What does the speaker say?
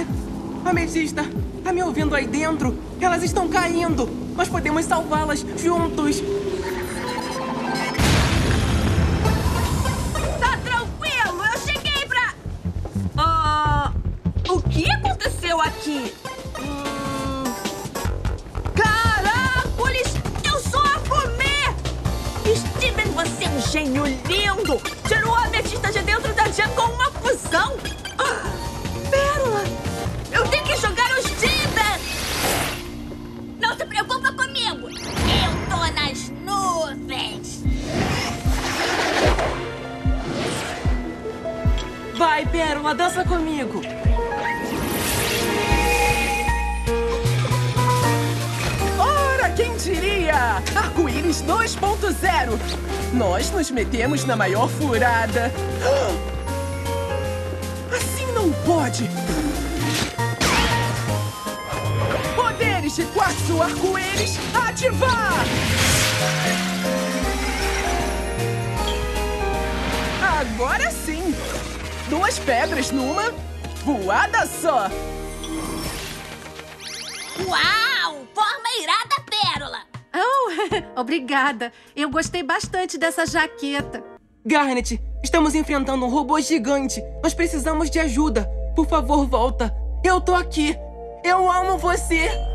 aqui. Ametista, tá me ouvindo aí dentro? Elas estão caindo. Nós podemos salvá-las juntos. Tá tranquilo, eu cheguei pra... O que aconteceu aqui? Caracoles, eu sou a Fumê! Steven, você é um gênio lindo! Tirou a ametista de dentro da tia com uma fusão! Pérola, eu tenho que jogar o Steven! Não se preocupa comigo! Eu tô nas nuvens! Vai, Pérola, dança comigo! Diria! Arco-íris 2.0! Nós nos metemos na maior furada! Assim não pode! Poderes de quartzo arco-íris, ativar! Agora sim! 2 pedras numa voada só! Uau! Forma irada, Pérola! Oh, obrigada. Eu gostei bastante dessa jaqueta. Garnet, estamos enfrentando um robô gigante. Nós precisamos de ajuda. Por favor, volta. Eu tô aqui. Eu amo você.